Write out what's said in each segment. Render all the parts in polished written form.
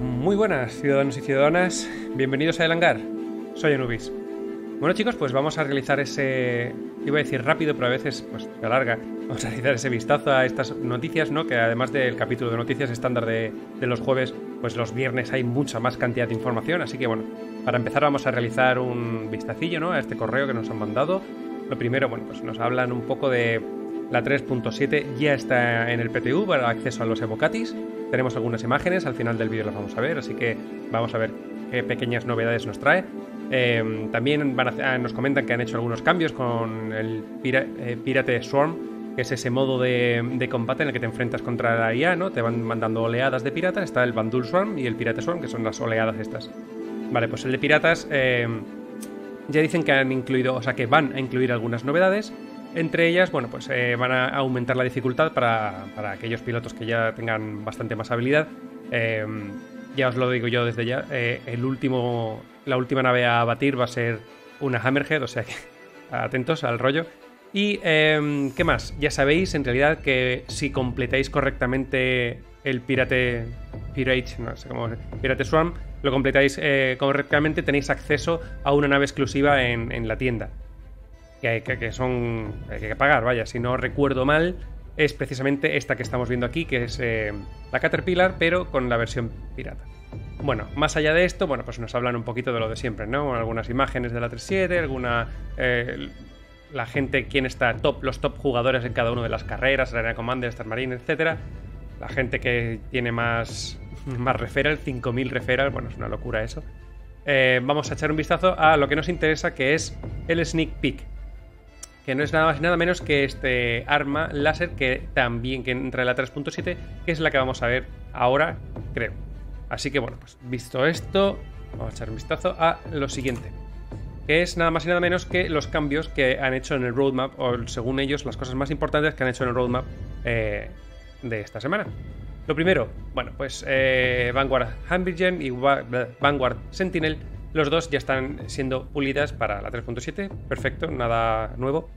Muy buenas, ciudadanos y ciudadanas, bienvenidos a El Hangar, soy Anubis. Bueno chicos, pues vamos a realizar ese, iba a decir rápido, pero a veces pues se alarga, vamos a realizar ese vistazo a estas noticias, ¿no? Que además del capítulo de noticias estándar de los jueves, pues los viernes hay mucha más cantidad de información, así que bueno, para empezar vamos a realizar un vistacillo, ¿no? A este correo que nos han mandado. Lo primero, bueno, pues nos hablan un poco de la 3.7, ya está en el PTU para acceso a los Evocatis. Tenemos algunas imágenes, al final del vídeo las vamos a ver, así que vamos a ver qué pequeñas novedades nos trae. También nos comentan que han hecho algunos cambios con el Pirate Swarm, que es ese modo de combate en el que te enfrentas contra la IA, ¿no? Te van mandando oleadas de piratas, está el Vanduul Swarm y el Pirate Swarm, que son las oleadas estas. Vale, pues el de piratas ya dicen que han incluido, o sea que van a incluir algunas novedades. Entre ellas, bueno, pues van a aumentar la dificultad para aquellos pilotos que ya tengan bastante más habilidad. Ya os lo digo yo desde ya, la última nave a abatir va a ser una Hammerhead, o sea que atentos al rollo. Y, ¿qué más? Ya sabéis, en realidad, que si completáis correctamente el Pirate Swarm, lo completáis correctamente, tenéis acceso a una nave exclusiva en la tienda. Que hay que pagar, vaya, si no recuerdo mal, es precisamente esta que estamos viendo aquí, que es la Caterpillar, pero con la versión pirata. Bueno, más allá de esto, bueno, pues nos hablan un poquito de lo de siempre, ¿no? Algunas imágenes de la 3.7, la gente, quién está top, los top jugadores en cada una de las carreras, la Arena Commander, Star Marine, etcétera. La gente que tiene más referral, 5.000 referral, bueno, es una locura eso. Vamos a echar un vistazo a lo que nos interesa, que es el sneak peek, que no es nada más y nada menos que este arma láser que también que entra en la 3.7, que es la que vamos a ver ahora, creo. Así que bueno, pues visto esto, vamos a echar un vistazo a lo siguiente, que es nada más y nada menos que los cambios que han hecho en el roadmap, o según ellos, las cosas más importantes que han hecho en el roadmap de esta semana. Lo primero, bueno, pues Vanguard Hammerhead y Vanguard Sentinel, los dos ya están siendo pulidas para la 3.7, perfecto, nada nuevo.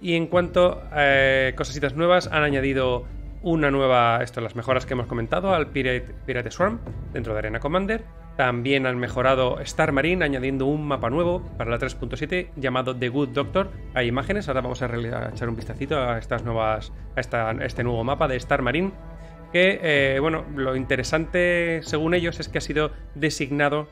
Y en cuanto a cositas nuevas, han añadido una nueva, las mejoras que hemos comentado, al Pirate Swarm dentro de Arena Commander. También han mejorado Star Marine añadiendo un mapa nuevo para la 3.7 llamado The Good Doctor. Hay imágenes, ahora vamos a echar un vistacito a este nuevo mapa de Star Marine. Que, bueno, lo interesante según ellos es que ha sido diseñado,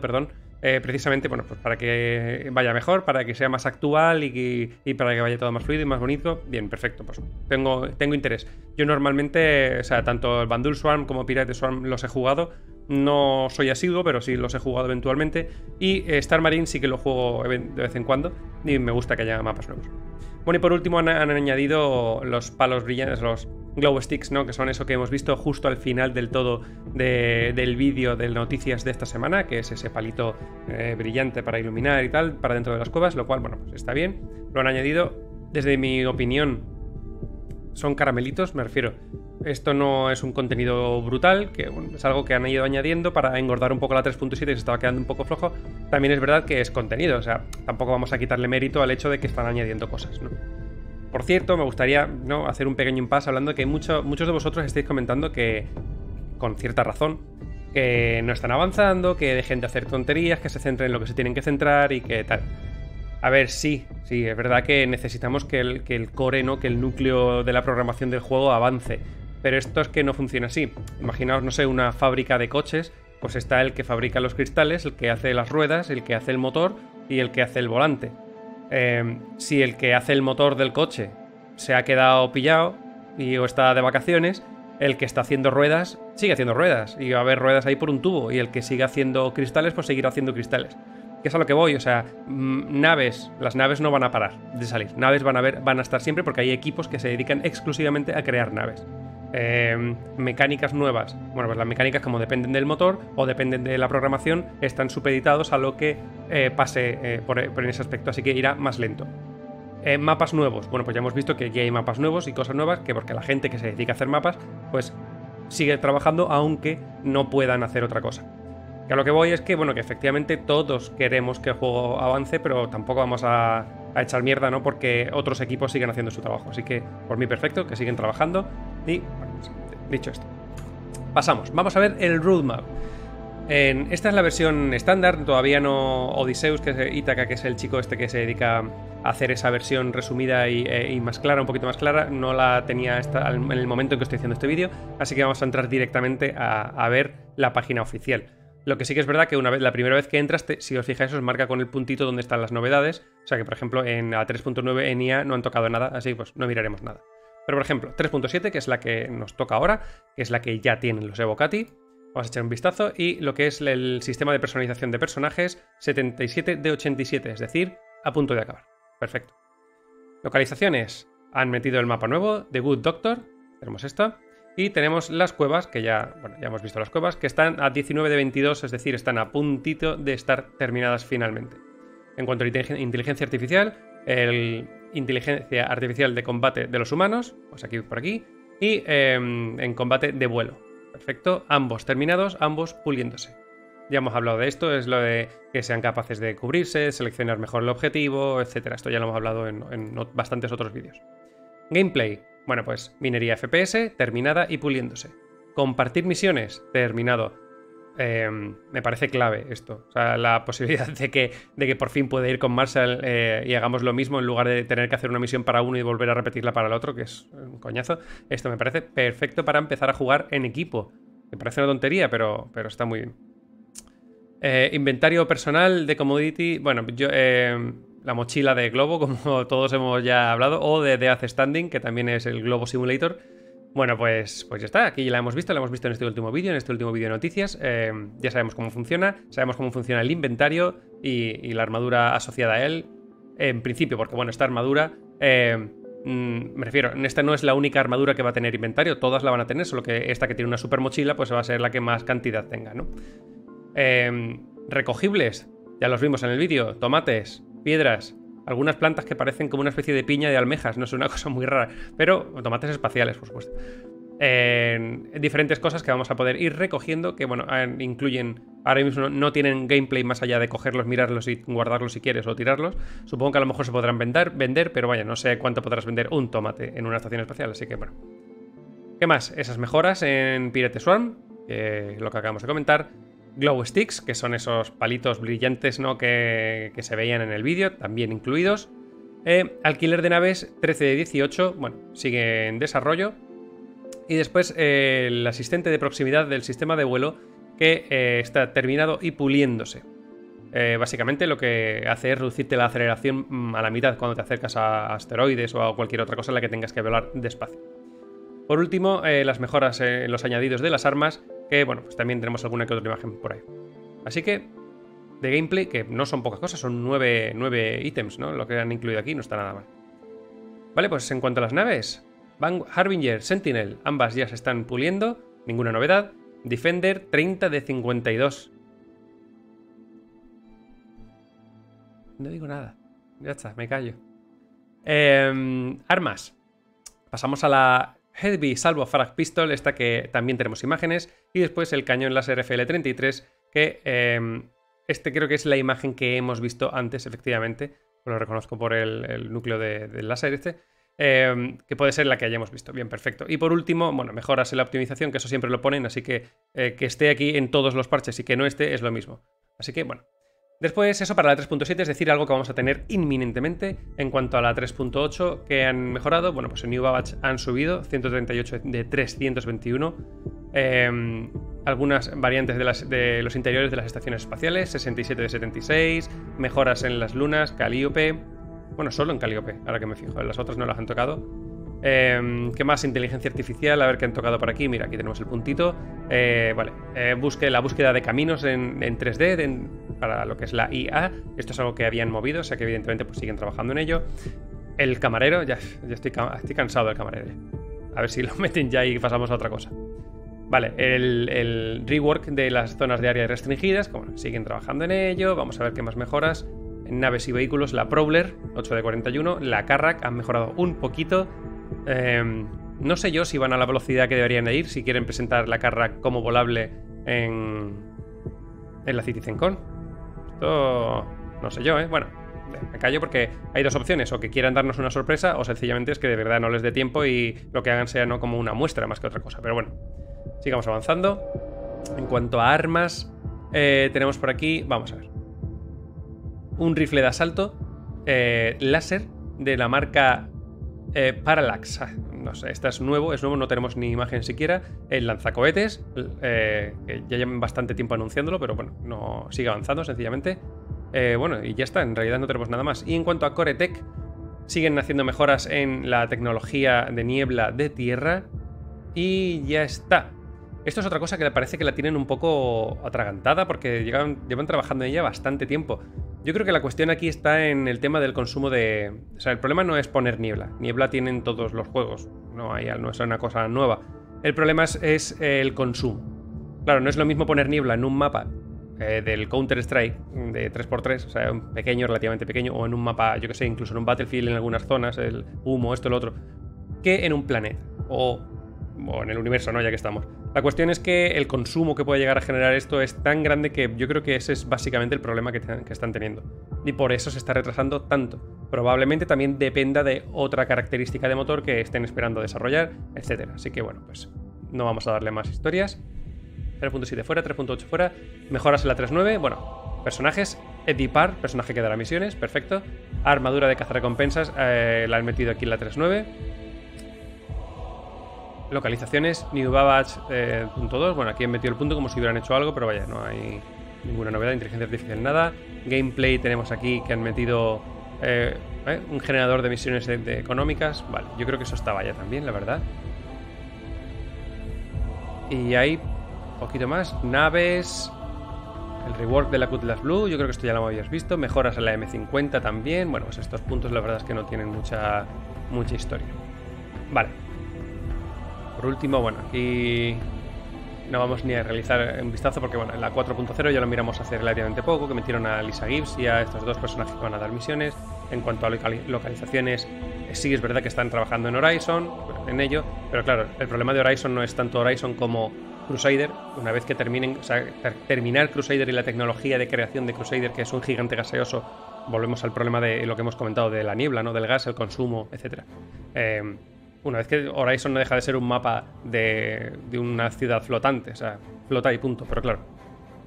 perdón, precisamente, bueno, pues para que vaya mejor, para que sea más actual y para que vaya todo más fluido y más bonito. Bien, perfecto, pues tengo interés. Yo normalmente, tanto el Vanduul Swarm como Pirate Swarm los he jugado. No soy asiduo, pero sí los he jugado eventualmente. Y Star Marine sí que lo juego de vez en cuando y me gusta que haya mapas nuevos. Bueno, y por último han añadido los palos brillantes, los glow sticks, ¿no? Que son eso que hemos visto justo al final del todo del vídeo de noticias de esta semana, que es ese palito brillante para iluminar y tal, para dentro de las cuevas, lo cual, bueno, pues está bien. Lo han añadido, desde mi opinión, son caramelitos, me refiero. Esto no es un contenido brutal, que bueno, es algo que han ido añadiendo para engordar un poco la 3.7 y se estaba quedando un poco flojo. También es verdad que es contenido, o sea, tampoco vamos a quitarle mérito al hecho de que están añadiendo cosas, ¿no? Por cierto, me gustaría, ¿no?, hacer un pequeño impasse hablando de que muchos de vosotros estáis comentando que, con cierta razón, que no están avanzando, que dejen de hacer tonterías, que se centren en lo que se tienen que centrar y que tal. A ver, sí, es verdad que necesitamos que el core, ¿no?, que el núcleo de la programación del juego avance. Pero esto es que no funciona así. Imaginaos, no sé, una fábrica de coches, pues está el que fabrica los cristales, el que hace las ruedas, el que hace el motor y el que hace el volante. Si el que hace el motor del coche se ha quedado pillado o está de vacaciones, el que está haciendo ruedas sigue haciendo ruedas y va a haber ruedas ahí por un tubo, y el que sigue haciendo cristales pues seguirá haciendo cristales. Que es a lo que voy, o sea, las naves no van a parar de salir, naves van a estar siempre, porque hay equipos que se dedican exclusivamente a crear naves. Mecánicas nuevas, bueno, pues las mecánicas, como dependen del motor o dependen de la programación, están supeditados a lo que pase por en ese aspecto, así que irá más lento. Mapas nuevos, bueno, pues ya hemos visto que aquí hay mapas nuevos y cosas nuevas, que porque la gente que se dedica a hacer mapas pues sigue trabajando aunque no puedan hacer otra cosa. Que a lo que voy es que, bueno, que efectivamente todos queremos que el juego avance, pero tampoco vamos a echar mierda, ¿no?, porque otros equipos siguen haciendo su trabajo, así que por mí perfecto, que siguen trabajando. Y bueno, dicho esto, pasamos. Vamos a ver el roadmap. Esta es la versión estándar, todavía no Odysseus, que es Ítaca, que es el chico este que se dedica a hacer esa versión resumida y más clara, un poquito más clara, no la tenía en el momento en que estoy haciendo este vídeo, así que vamos a entrar directamente a ver la página oficial. Lo que sí que es verdad que la primera vez que entras, si os fijáis, os marca con el puntito donde están las novedades, o sea que por ejemplo en la 3.9 en IA no han tocado nada, así pues no miraremos nada. Pero por ejemplo 3.7, que es la que nos toca ahora, que es la que ya tienen los Evocati. Vamos a echar un vistazo y lo que es el sistema de personalización de personajes, 77 de 87, es decir, a punto de acabar. Perfecto. Localizaciones. Han metido el mapa nuevo, The Good Doctor, tenemos esta. Y tenemos las cuevas, que ya, bueno, ya hemos visto las cuevas, que están a 19 de 22, es decir, están a puntito de estar terminadas finalmente. En cuanto a inteligencia artificial, el inteligencia artificial de combate de los humanos, pues aquí por aquí, y en combate de vuelo. Perfecto, ambos terminados, ambos puliéndose. Ya hemos hablado de esto, es lo de que sean capaces de cubrirse, seleccionar mejor el objetivo, etc. Esto ya lo hemos hablado en bastantes otros vídeos. Gameplay, bueno pues minería FPS, terminada y puliéndose. Compartir misiones, terminado. Me parece clave esto, o sea, la posibilidad de que por fin pueda ir con Marshall y hagamos lo mismo en lugar de tener que hacer una misión para uno y volver a repetirla para el otro, que es un coñazo. Esto me parece perfecto para empezar a jugar en equipo. Me parece una tontería, pero está muy bien. Inventario personal de commodity, bueno, yo, la mochila de globo, como todos hemos ya hablado, o de Death Standing, que también es el Globo Simulator. Bueno, pues ya está, aquí la hemos visto en este último vídeo de noticias. Ya sabemos cómo funciona el inventario y la armadura asociada a él. En principio, porque bueno, esta armadura, me refiero, esta no es la única armadura que va a tener inventario, todas la van a tener, solo que esta que tiene una super mochila, pues va a ser la que más cantidad tenga, ¿no? Recogibles, ya los vimos en el vídeo, tomates, piedras... Algunas plantas que parecen como una especie de piña de almejas, no es una cosa muy rara, pero tomates espaciales, por supuesto. Diferentes cosas que vamos a poder ir recogiendo, que bueno, incluyen, ahora mismo no tienen gameplay más allá de cogerlos, mirarlos y guardarlos si quieres o tirarlos. Supongo que a lo mejor se podrán vender, pero vaya, no sé cuánto podrás vender un tomate en una estación espacial, así que bueno. ¿Qué más? Esas mejoras en Pirate Swarm, lo que acabamos de comentar. Glow Sticks, que son esos palitos brillantes, ¿no? que se veían en el vídeo, también incluidos. Alquiler de naves 13 de 18, bueno, sigue en desarrollo. Y después el asistente de proximidad del sistema de vuelo, que está terminado y puliéndose. Básicamente lo que hace es reducirte la aceleración a la mitad cuando te acercas a asteroides o a cualquier otra cosa en la que tengas que volar despacio. Por último, las mejoras en los añadidos de las armas, que bueno, pues también tenemos alguna que otra imagen por ahí. Así que, de gameplay, que no son pocas cosas, son 9 ítems, ¿no? Lo que han incluido aquí no está nada mal. Vale, pues en cuanto a las naves, Harbinger, Sentinel, ambas ya se están puliendo, ninguna novedad. Defender, 30 de 52. No digo nada, ya está, me callo. Armas. Pasamos a la... Heavy Salvo Frag Pistol, esta que también tenemos imágenes, y después el cañón láser FL-33, que este creo que es la imagen que hemos visto antes, efectivamente, lo reconozco por el núcleo del láser este, que puede ser la que hayamos visto, bien, perfecto. Y por último, bueno, mejoras en la optimización, que eso siempre lo ponen, así que esté aquí en todos los parches y que no esté es lo mismo, así que bueno. Después eso para la 3.7, es decir, algo que vamos a tener inminentemente. En cuanto a la 3.8, que han mejorado, bueno, pues en New Babbage han subido 138 de 321. Algunas variantes de los interiores de las estaciones espaciales, 67 de 76, mejoras en las lunas, Calíope, bueno, solo en Calíope, ahora que me fijo, en las otras no las han tocado. ¿Qué más? Inteligencia artificial, a ver qué han tocado por aquí, mira, aquí tenemos el puntito. Vale, la búsqueda de caminos en 3D para lo que es la IA, esto es algo que habían movido, o sea que evidentemente pues siguen trabajando en ello. El camarero, ya estoy cansado del camarero, a ver si lo meten ya y pasamos a otra cosa. Vale, el rework de las zonas de áreas restringidas, como bueno, siguen trabajando en ello, vamos a ver qué más mejoras. En naves y vehículos, la Prowler, 8 de 41, la Carrack han mejorado un poquito. No sé yo si van a la velocidad que deberían de ir, si quieren presentar la Carrack como volable en la CitizenCon. Esto no sé yo, ¿eh? Bueno, me callo porque hay dos opciones, o que quieran darnos una sorpresa o sencillamente es que de verdad no les dé tiempo y lo que hagan sea no como una muestra más que otra cosa, pero bueno. Sigamos avanzando. En cuanto a armas, tenemos por aquí, vamos a ver, un rifle de asalto láser de la marca Parallax. No sé, esta es nuevo, no tenemos ni imagen siquiera. El lanzacohetes, que ya llevan bastante tiempo anunciándolo, pero bueno, no sigue avanzando sencillamente. Bueno, y ya está, en realidad no tenemos nada más. Y en cuanto a CoreTech, siguen haciendo mejoras en la tecnología de niebla de tierra. Y ya está. Esto es otra cosa que parece que la tienen un poco atragantada, porque llevan trabajando en ella bastante tiempo. Yo creo que la cuestión aquí está en el tema del consumo de... O sea, el problema no es poner niebla. Niebla tienen todos los juegos. No es una cosa nueva. El problema es el consumo. Claro, no es lo mismo poner niebla en un mapa del Counter-Strike de 3x3, o sea, un pequeño, relativamente pequeño, o en un mapa, yo que sé, incluso en un Battlefield en algunas zonas, el humo, esto, lo otro, que en un planeta o en el universo, ¿no? Ya que estamos. La cuestión es que el consumo que puede llegar a generar esto es tan grande que yo creo que ese es básicamente el problema que están teniendo. Y por eso se está retrasando tanto. Probablemente también dependa de otra característica de motor que estén esperando desarrollar, etc. Así que bueno, pues no vamos a darle más historias. 3.7 fuera, 3.8 fuera. Mejoras en la 3.9. Bueno, personajes. Edipar, personaje que dará misiones. Perfecto. Armadura de cazarrecompensas. La han metido aquí en la 3.9. Localizaciones, New Babbage .2. Bueno, aquí han metido el punto como si hubieran hecho algo, pero vaya, no hay ninguna novedad. Inteligencia artificial, nada. Gameplay tenemos aquí que han metido un generador de misiones económicas. Vale, yo creo que eso estaba ya también, la verdad. Y hay poquito más. Naves. El rework de la Cutlass Blue. Yo creo que esto ya lo habías visto. Mejoras a la M50 también. Bueno, pues estos puntos la verdad es que no tienen mucha historia. Vale. Por último, bueno, aquí no vamos ni a realizar un vistazo porque, bueno, en la 4.0 ya lo miramos hace relativamente poco, que metieron a Lisa Gibbs y a estos dos personajes que van a dar misiones. En cuanto a localizaciones, sí es verdad que están trabajando en Horizon, en ello, pero claro, el problema de Horizon no es tanto Horizon como Crusader. Una vez que terminen, o sea, terminar Crusader y la tecnología de creación de Crusader, que es un gigante gaseoso, volvemos al problema de lo que hemos comentado de la niebla, ¿no? Del gas, el consumo, etc. Una vez que Horizon no deja de ser un mapa de una ciudad flotante, o sea, flota y punto, pero claro,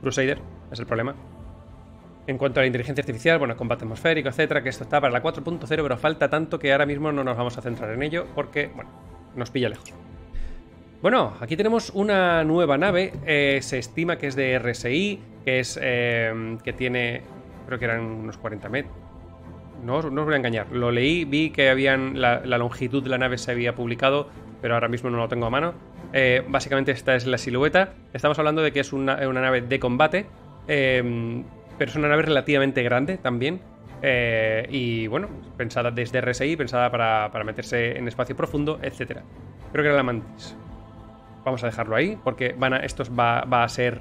Crusader es el problema. En cuanto a la inteligencia artificial, bueno, combate atmosférico, etcétera, que esto está para la 4.0, pero falta tanto que ahora mismo no nos vamos a centrar en ello porque, bueno, nos pilla lejos. Bueno, aquí tenemos una nueva nave, se estima que es de RSI, que tiene, creo que eran unos 40 metros. No os voy a engañar, lo leí, vi que la longitud de la nave se había publicado, pero ahora mismo no lo tengo a mano. Básicamente esta es la silueta. Estamos hablando de que es una nave de combate, pero es una nave relativamente grande también. Y bueno, pensada desde RSI, pensada para meterse en espacio profundo, etc. Creo que era la Mantis. Vamos a dejarlo ahí, porque va a ser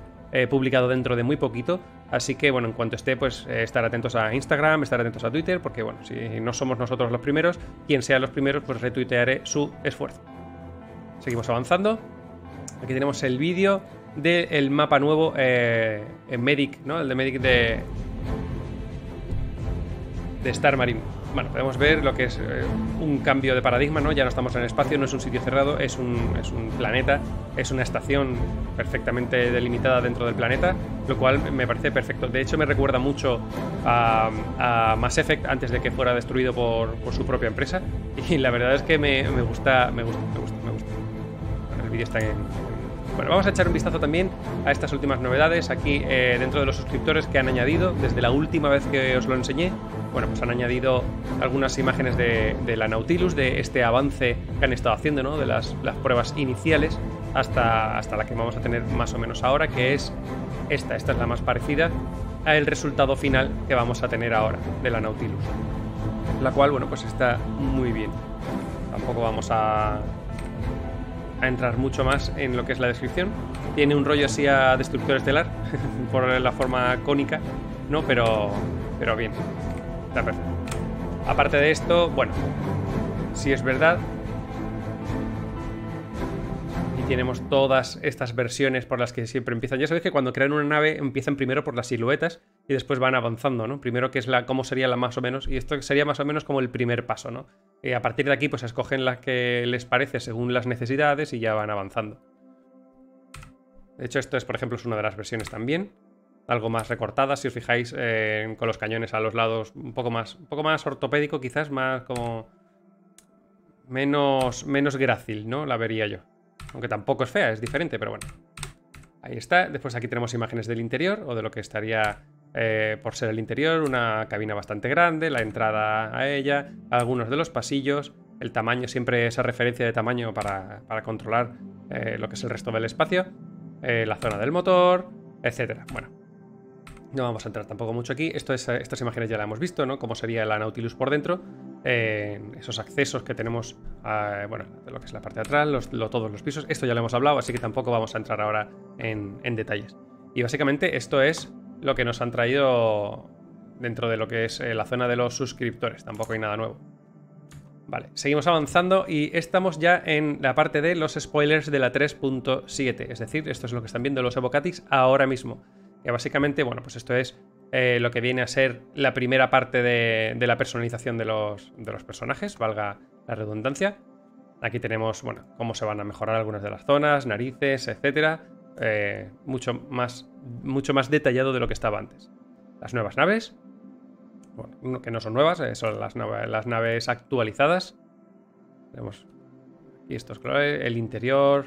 publicado dentro de muy poquito. Así que, bueno, en cuanto esté, pues estar atentos a Instagram, estar atentos a Twitter, porque, bueno, si no somos nosotros los primeros, quien sea los primeros, pues retuitearé su esfuerzo. Seguimos avanzando. Aquí tenemos el vídeo del mapa nuevo en Medic, ¿no? El de Medic de Star Marine. Bueno, podemos ver lo que es un cambio de paradigma, ¿no? Ya no estamos en el espacio, no es un sitio cerrado, es un planeta, es una estación perfectamente delimitada dentro del planeta, lo cual me parece perfecto. De hecho, me recuerda mucho a Mass Effect antes de que fuera destruido por su propia empresa, y la verdad es que me gusta. Bueno, el vídeo está en... Bueno, vamos a echar un vistazo también a estas últimas novedades aquí dentro de los suscriptores que han añadido desde la última vez que os lo enseñé. Bueno, pues han añadido algunas imágenes de la Nautilus, de este avance que han estado haciendo, ¿no? De las pruebas iniciales hasta la que vamos a tener más o menos ahora, que es esta. Esta es la más parecida al resultado final que vamos a tener ahora de la Nautilus. La cual, bueno, pues está muy bien. Tampoco vamos a entrar mucho más en lo que es la descripción. Tiene un rollo así a destructor estelar por la forma cónica, ¿no? Pero bien, está perfecto. Aparte de esto, bueno, si es verdad, y tenemos todas estas versiones por las que siempre empiezan. Ya sabéis que cuando crean una nave empiezan primero por las siluetas y después van avanzando, ¿no? Primero que es cómo sería la más o menos, y esto sería más o menos como el primer paso, ¿no? Y a partir de aquí, pues escogen la que les parece según las necesidades y ya van avanzando. De hecho, esto es, por ejemplo, es una de las versiones también. Algo más recortada, si os fijáis, con los cañones a los lados, un poco más ortopédico, quizás, más como... Menos grácil, ¿no? La vería yo. Aunque tampoco es fea, es diferente, pero bueno. Ahí está. Después aquí tenemos imágenes del interior, o de lo que estaría por ser el interior. Una cabina bastante grande, la entrada a ella, algunos de los pasillos, el tamaño, siempre esa referencia de tamaño para controlar lo que es el resto del espacio, la zona del motor, etcétera. Bueno, no vamos a entrar tampoco mucho aquí. Estas imágenes ya las hemos visto, ¿no? Cómo sería la Nautilus por dentro, esos accesos que tenemos a, bueno, lo que es la parte de atrás, todos los pisos. Esto ya lo hemos hablado, así que tampoco vamos a entrar ahora en detalles. Y básicamente esto es lo que nos han traído dentro de lo que es la zona de los suscriptores. Tampoco hay nada nuevo. Vale, seguimos avanzando y estamos ya en la parte de los spoilers de la 3.7. Es decir, esto es lo que están viendo los Evocatis ahora mismo. Que básicamente, bueno, pues esto es lo que viene a ser la primera parte de la personalización de los personajes, valga la redundancia. Aquí tenemos, bueno, cómo se van a mejorar algunas de las zonas, narices, etcétera. Mucho más detallado de lo que estaba antes. Las nuevas naves, bueno, que no son nuevas, son las naves actualizadas. Tenemos aquí estos colores, el interior.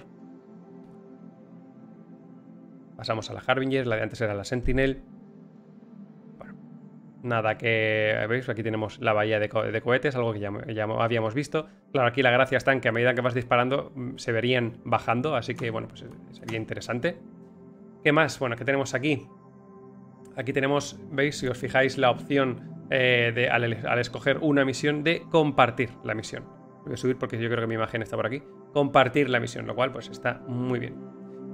Pasamos a la Harbinger, la de antes era la Sentinel. Bueno, nada que... ¿Veis? Aquí tenemos la bahía de cohetes, algo que ya habíamos visto. Claro, aquí la gracia está en que a medida que vas disparando se verían bajando, así que bueno, pues sería interesante. ¿Qué más? Bueno, ¿qué tenemos aquí? Aquí tenemos, ¿veis? Si os fijáis, la opción al escoger una misión de compartir la misión. Voy a subir porque yo creo que mi imagen está por aquí. Compartir la misión, lo cual pues está muy bien.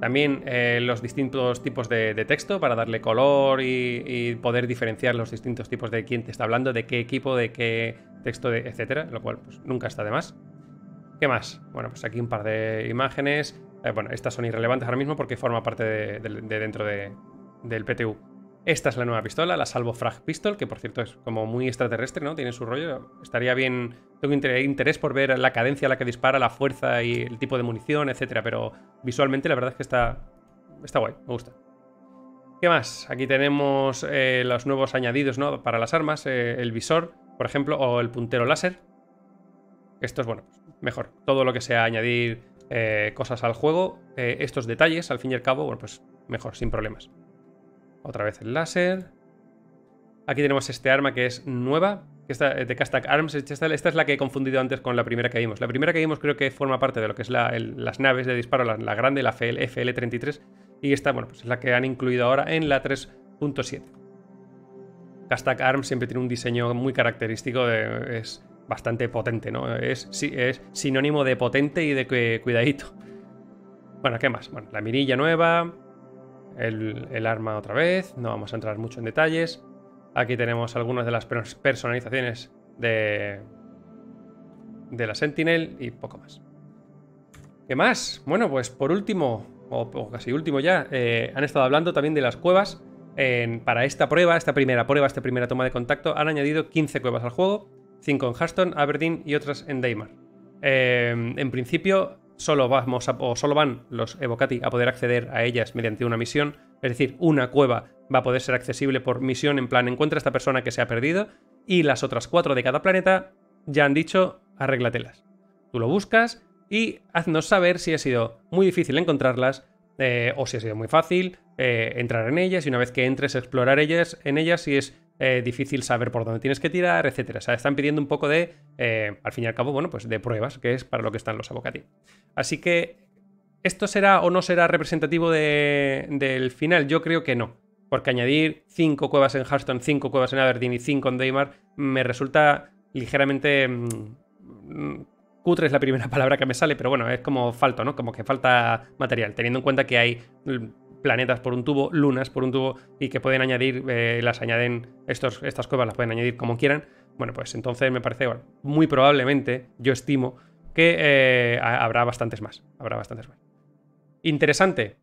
También los distintos tipos de texto para darle color y poder diferenciar los distintos tipos de quién te está hablando, de qué equipo, de qué texto, etcétera, lo cual pues, nunca está de más. ¿Qué más? Bueno, pues aquí un par de imágenes. Bueno, estas son irrelevantes ahora mismo porque forma parte de dentro del PTU. Esta es la nueva pistola, la Salvofrag Pistol, que por cierto es como muy extraterrestre, ¿no? Tiene su rollo. Estaría bien... Tengo interés por ver la cadencia a la que dispara, la fuerza y el tipo de munición, etcétera. Pero visualmente la verdad es que está guay, me gusta. ¿Qué más? Aquí tenemos los nuevos añadidos, ¿no? Para las armas, el visor, por ejemplo, o el puntero láser. Esto es, bueno, mejor. Todo lo que sea añadir cosas al juego, estos detalles, al fin y al cabo, bueno, pues mejor, sin problemas. Otra vez el láser. Aquí tenemos este arma que es nueva, que está de Castag Arms. Esta es la que he confundido antes con la primera que vimos. La primera que vimos creo que forma parte de lo que es las naves de disparo, la grande, la FL-33. Y esta, bueno, pues es la que han incluido ahora en la 3.7. Castag Arms siempre tiene un diseño muy característico, es bastante potente, ¿no? Es sinónimo de potente y de cuidadito. Bueno, ¿qué más? Bueno, la mirilla nueva... El arma otra vez, no vamos a entrar mucho en detalles. Aquí tenemos algunas de las personalizaciones de la Sentinel y poco más. ¿Qué más? Bueno, pues por último, o casi último ya, han estado hablando también de las cuevas. Para esta primera toma de contacto, han añadido 15 cuevas al juego, 5 en Hurston, Aberdeen y otras en Daymar. En principio... Solo van los Evocati a poder acceder a ellas mediante una misión. Es decir, una cueva va a poder ser accesible por misión, en plan, encuentra a esta persona que se ha perdido, y las otras 4 de cada planeta, ya han dicho, arréglatelas. Tú lo buscas y haznos saber si ha sido muy difícil encontrarlas o si ha sido muy fácil entrar en ellas, y una vez que entres a explorar en ellas si es difícil saber por dónde tienes que tirar, etcétera. O sea, están pidiendo un poco de, al fin y al cabo, bueno, pues de pruebas, que es para lo que están los Evocati. Así que, ¿esto será o no será representativo del final? Yo creo que no, porque añadir 5 cuevas en Hurston, 5 cuevas en Aberdeen y 5 en Daymar me resulta ligeramente... cutre es la primera palabra que me sale, pero bueno, es como falto, ¿no? Como que falta material, teniendo en cuenta que hay... planetas por un tubo, lunas por un tubo, y que pueden añadir, estas cuevas las pueden añadir como quieran. Bueno, pues entonces me parece, bueno, muy probablemente, yo estimo, que habrá bastantes más. Interesante,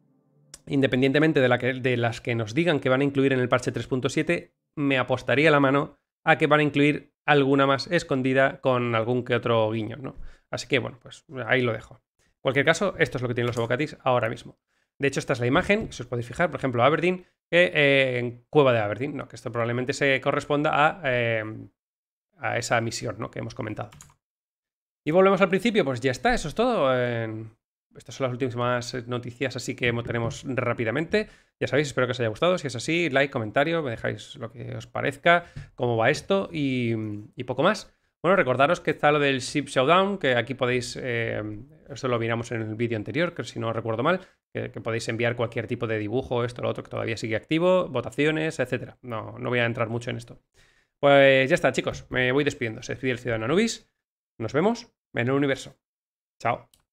independientemente de las que nos digan que van a incluir en el parche 3.7, me apostaría la mano a que van a incluir alguna más escondida con algún que otro guiño, ¿no? Así que, bueno, pues ahí lo dejo. En cualquier caso, esto es lo que tienen los Evocatis ahora mismo. De hecho, esta es la imagen, si os podéis fijar, por ejemplo, Aberdeen, en Cueva de Aberdeen, ¿no? Que esto probablemente se corresponda a esa misión, ¿no? Que hemos comentado. Y volvemos al principio, pues ya está, eso es todo. Estas son las últimas noticias así que tenemos rápidamente. Ya sabéis, espero que os haya gustado. Si es así, like, comentario, me dejáis lo que os parezca, cómo va esto y poco más. Bueno, recordaros que está lo del Ship Showdown, que aquí podéis, esto lo miramos en el vídeo anterior, que si no recuerdo mal, que podéis enviar cualquier tipo de dibujo, esto, lo otro, que todavía sigue activo, votaciones, etc. No voy a entrar mucho en esto. Pues ya está, chicos, me voy despidiendo. Se despide el ciudadano Anubis. Nos vemos en el universo. Chao.